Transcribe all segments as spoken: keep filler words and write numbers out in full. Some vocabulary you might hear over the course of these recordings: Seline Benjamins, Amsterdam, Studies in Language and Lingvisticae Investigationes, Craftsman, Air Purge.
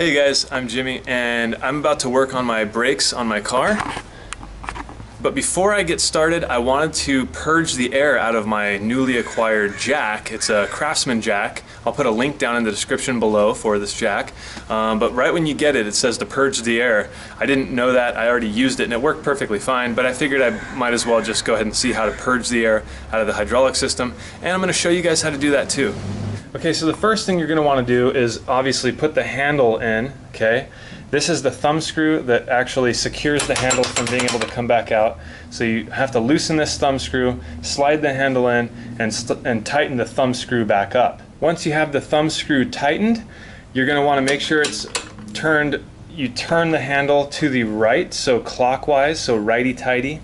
Hey guys, I'm Jimmy and I'm about to work on my brakes on my car. But before I get started, I wanted to purge the air out of my newly acquired jack. It's a Craftsman jack. I'll put a link down in the description below for this jack. Um, but right when you get it, it says to purge the air. I didn't know that. I already used it and it worked perfectly fine, but I figured I might as well just go ahead and see how to purge the air out of the hydraulic system. And I'm going to show you guys how to do that too. Okay, so the first thing you're going to want to do is obviously put the handle in, okay? This is the thumb screw that actually secures the handle from being able to come back out. So you have to loosen this thumb screw, slide the handle in, and, and tighten the thumb screw back up. Once you have the thumb screw tightened, you're going to want to make sure it's turned, you turn the handle to the right, so clockwise, so righty-tighty.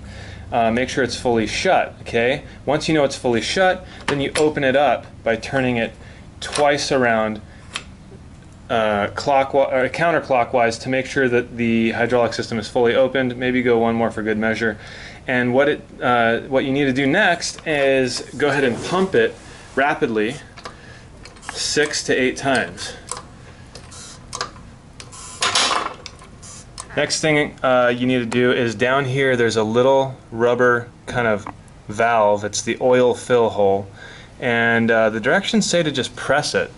Uh, make sure it's fully shut, okay? Once you know it's fully shut, then you open it up by turning it twice around uh, clockwise or counterclockwise to make sure that the hydraulic system is fully opened. Maybe go one more for good measure. And what it uh, what you need to do next is go ahead and pump it rapidly six to eight times. Next thing uh, you need to do is down here there's a little rubber kind of valve. It's the oil fill hole. And uh, the directions say to just press it.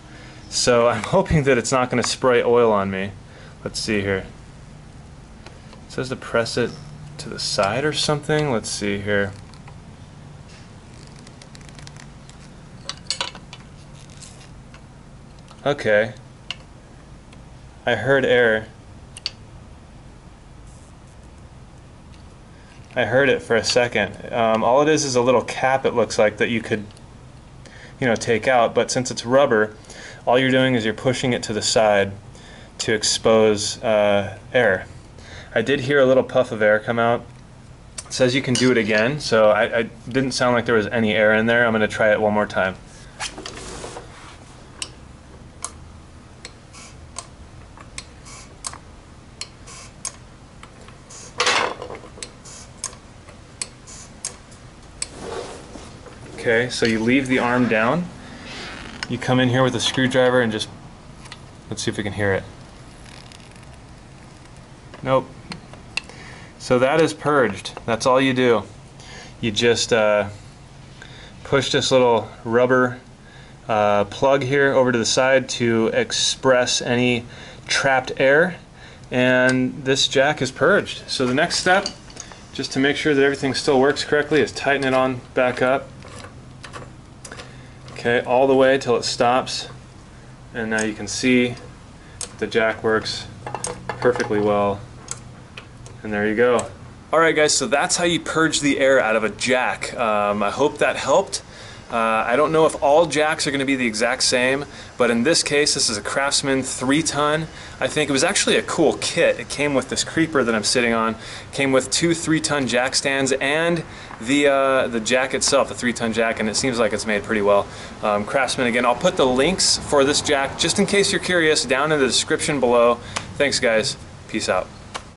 So I'm hoping that it's not going to spray oil on me. Let's see here. It says to press it to the side or something. Let's see here. Okay. I heard error. I heard it for a second. Um, all it is is a little cap, it looks like, that you could you know, take out, but since it's rubber, all you're doing is you're pushing it to the side to expose uh, air. I did hear a little puff of air come out. It says you can do it again, so I, I didn't sound like there was any air in there. I'm going to try it one more time. Okay, so you leave the arm down, you come in here with a screwdriver and just, let's see if we can hear it. Nope. So that is purged. That's all you do. You just uh, push this little rubber uh, plug here over to the side to express any trapped air, and this jack is purged. So the next step, just to make sure that everything still works correctly, is tighten it on back up. Okay, all the way till it stops, and now you can see the jack works perfectly well, and there you go. Alright guys, so that's how you purge the air out of a jack. Um, I hope that helped. Uh, I don't know if all jacks are going to be the exact same, but in this case, this is a Craftsman three ton. I think it was actually a cool kit. It came with this creeper that I'm sitting on. It came with two three ton jack stands and the uh, the jack itself, the three ton jack, and it seems like it's made pretty well. Um, Craftsman, again, I'll put the links for this jack, just in case you're curious, down in the description below. Thanks guys. Peace out.